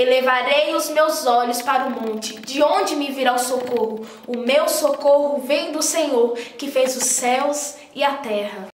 Elevarei os meus olhos para o monte, de onde me virá o socorro? O meu socorro vem do Senhor, que fez os céus e a terra.